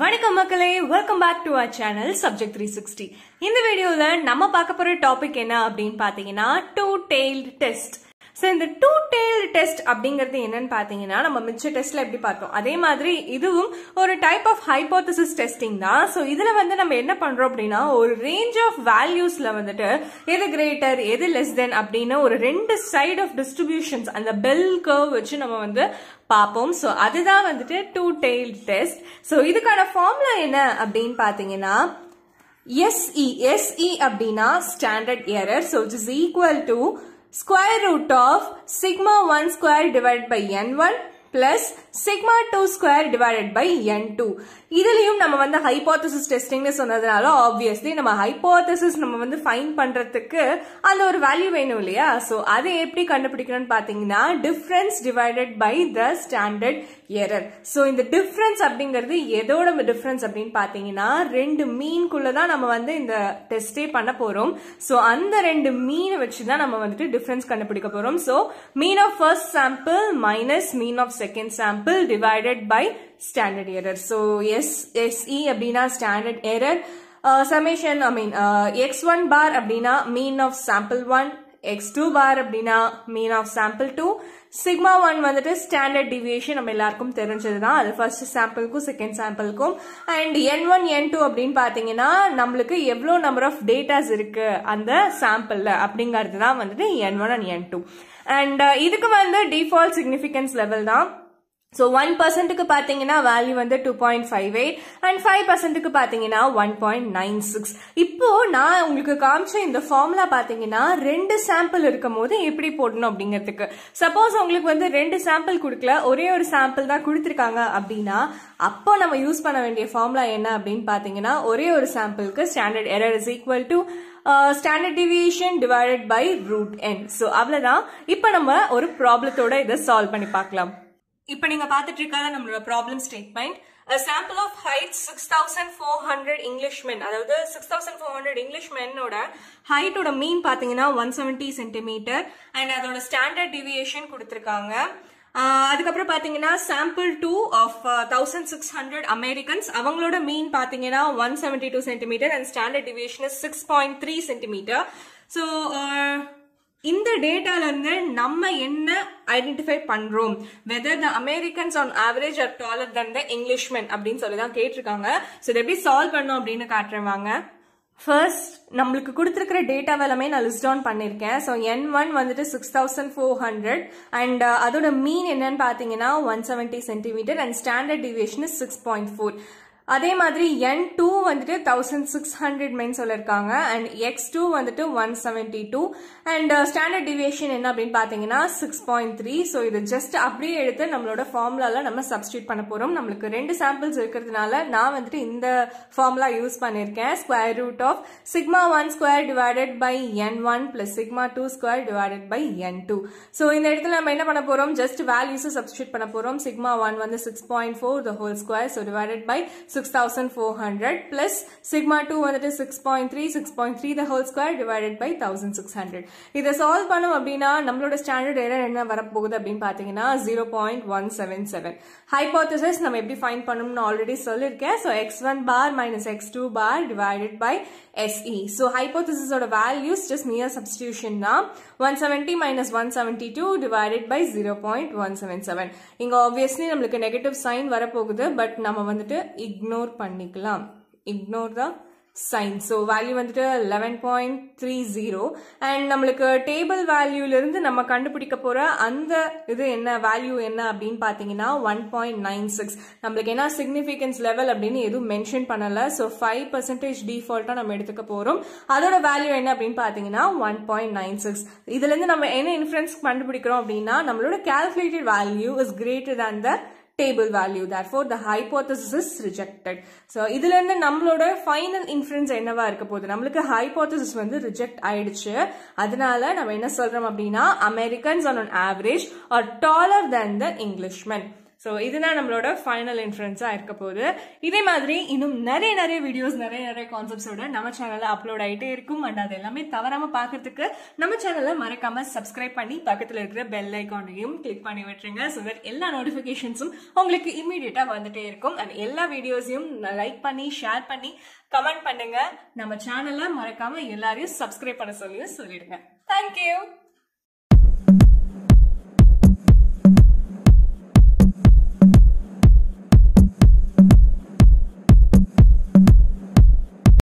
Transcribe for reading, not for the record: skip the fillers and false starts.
வணக்கம் மக்களே, welcome back to our channel Subject 360. இந்த வீடியோல நம்ம பார்க்க போற டாபிக் என்ன அப்படினு பாத்தீங்கன்னா two-tailed test. So இந்த two-tailed test அப்படிங்கிறது என்னன்னு பாத்தீங்கன்னா நம்ம மிச்ச டெஸ்ட்ல எப்படி பார்த்தோம் அதே மாதிரி இதுவும் ஒரு டைப் ஆஃப் ஹைபோதசிஸ் டெஸ்டிங் தான். சோ இதுல வந்து நம்ம என்ன பண்றோம் அப்படினா ஒரு ரேஞ்ச் ஆஃப் வேல்யூஸ்ல வந்துட்டு எது கிரேட்டர் எது லெஸ் தென் அப்படின ஒரு ரெண்டு சைடு ஆஃப் டிஸ்ட்ரிபியூஷன்ஸ் அந்த பெல் கர்வ் வச்சு நம்ம வந்து பாப்போம். சோ அதுதான் வந்துட்டு two-tailed test. சோ இதுக்கான ஃபார்முலா என்ன அப்படினு பாத்தீங்கன்னா SE அப்படினா standard error, so which is equal to square root of sigma 1 square divided by n1 plus sigma 2 square divided by n2. இதுலயும் நம்ம வந்து hypothesis testing னு சொன்னதனால obviously நம்ம hypothesis நம்ம வந்து find பண்றதுக்கு அந்த ஒரு value வேணும் இல்லையா? சோ அது எப்படி கண்டுபிடிக்கணும்னு பாத்தீங்கன்னா difference divided by the standard error. So இந்த difference அப்படிங்கிறது எதோட difference அப்படினு பாத்தீங்கன்னா ரெண்டு மீன் குள்ள தான் நம்ம வந்து இந்த டெஸ்டே பண்ண போறோம். சோ அந்த ரெண்டு மீன் வச்சு தான் நம்ம வந்து difference கண்டுபிடிக்க போறோம். So mean of first sample minus mean of second sample divided by standard error. So SE abdina standard error, summation x1 bar abdina mean of sample 1, x2 bar abdina mean of sample 2, sigma 1 vandute standard deviation nam ellarkum therinjadha adu first sample ku second sample ku, and n1 n2 abdin pathingina nammalku evlo number of datas irukku andha sample la abdingaradhu dhaan vandute n1 and n2, and idukku vandha default significance level dhaan. So 1% க்கு பாத்தீங்கன்னா value வந்து 2.58 and 5% க்கு பாத்தீங்கன்னா 1.96. இப்போ நான் உங்களுக்கு காமிச்ச இந்த ஃபார்முலா பாத்தீங்கன்னா ரெண்டு சாம்பிள் இருக்கும்போது எப்படி போடணும் அப்படிங்கிறதுக்கு. சப்போஸ் உங்களுக்கு வந்து ரெண்டு சாம்பிள் கொடுக்கல, ஒரே ஒரு சாம்பிள் தான் கொடுத்திருக்காங்க அப்படினா அப்போ நம்ம யூஸ் பண்ண வேண்டிய ஃபார்முலா என்ன அப்படினு பாத்தீங்கன்னா ஒரே ஒரு சாம்பிளுக்கு standard error is equal to standard deviation divided by root n. So அவ்வளவுதான். இப்போ நம்ம ஒரு ப்ராப்ளத்தோட இத சால்வ் பண்ணி பார்க்கலாம். இப்ப நீங்க பாத்துட்டு இருக்காத நம்மளோட problem statement. A sample of height 6400 Englishmen, அதாவது 6400 Englishmenோட height ஓட மீன் பாத்தீங்கன்னா 170 cm and அதோட standard deviation கொடுத்திருக்காங்க. அதுக்கப்புறம் பாத்தீங்கன்னா sample 2 of 1600 Americans, அவங்களோட மீன் பாத்தீங்கன்னா 172 cm and standard deviation is 6.3 cm. So இந்த டேட்டால இருந்து நம்ம என்ன ஐடென்டிஃபை பண்றோம், whether the Americans on average are taller than the Englishmen அப்படினு சொல்லி தான் கேட்டிருக்காங்க. சோ இத எப்படி சால்வ் பண்ணனும் அப்படினு காட்டுறேன். ஃபர்ஸ்ட் நம்மளுக்கு கொடுத்திருக்கிற டேட்டா எல்லாமே நான் லிஸ்ட் டவுன் பண்ணிருக்கேன். சோ n1 வந்துட்டு 6400 and அதோட மீன் என்னன்னு பாத்தீங்கன்னா 170 cm and standard deviation is 6.4. அதே மாதிரி n2 வந்துட்டு 1600 மீன் சொல்லிருக்காங்க and x2 வந்துட்டு 172 and ஸ்டாண்டர்ட் டிவியேஷன் என்ன அப்படினு பாத்தீங்கன்னா 6.3. சோ இது ஜஸ்ட் அப்படியே எடுத்து நம்மளோட ஃபார்முலால நம்ம சப்ஸ்டிட்யூட் பண்ண போறோம். நமக்கு ரெண்டு சாம்பிள்ஸ் இருக்குறதுனால நான் வந்துட்டு இந்த ஃபார்முலா யூஸ் பண்ணிருக்கேன். Square root of sigma 1 square divided by n1 plus sigma 2 ஸ்கொயர் divided by n2. சோ இந்த இடத்துல நம்ம என்ன பண்ண போறோம், ஜஸ்ட் வேல்யூஸ் சப்ஸ்டிட்யூட் பண்ண போறோம். sigma 1 வந்து 6.4 the whole square, so divided by 6400 plus sigma 2 வந்துட்டு 6.3 the whole square divided by 1600. இத சால்வ் பண்ணோம் அப்படினா நம்மளோட ஸ்டாண்டர்ட் எரர் என்ன வர போகுது அப்படினு பாத்தீங்கன்னா 0.177. ஹைபோதசிஸ் நம்ம எப்படி ஃபைண்ட் பண்ணனும்னு ஆல்ரெடி சொல்லிருக்கேன். So x1 bar minus x2 bar divided by SE. So hypothesis ஓட values just mere substitution தான். 170 minus 172 divided by 0.177. இங்க obviously நமக்கு நெகட்டிவ் சைன் வர போகுது, பட் நம்ம வந்துட்டு ignore பண்ணிக்கலாம், ignore the sign. So value வந்துட்டு 11.30 and நமக்கு table valueல இருந்து நம்ம கண்டுபிடிக்க போற அந்த இது என்ன value என்ன அப்படினு பாத்தீங்கன்னா 1.96. நமக்கு என்ன significance level அப்படினு எதுவும் மென்ஷன் பண்ணல. So 5% defaultா நம்ம எடுத்துக்க போறோம். அதோட value என்ன அப்படினு பாத்தீங்கன்னா 1.96. இதில இருந்து நம்ம என்ன inference கண்டுபிடிக்கிறோம் அப்படினா நம்மளோட calculated value is greater than the table value, therefore the hypothesis is rejected. So இதுல இருந்து நம்மளோட ஃபைனல் இன்ஃபரன்ஸ் என்னவா இருக்க போகுது, நமக்கு ஹைபோதசிஸ் வந்து ரிஜெக்ட் ஆயிடுச்சு. அதனால நம்ம என்ன சொல்றோம் அப்படினா Americans on an average are taller than the Englishmen. So this is our final inference. This is videos and concepts on our channel. Subscribe to the bell icon and click so that all notifications will be immediate. And all videos like, share, comment. Subscribe to our channel. Thank you.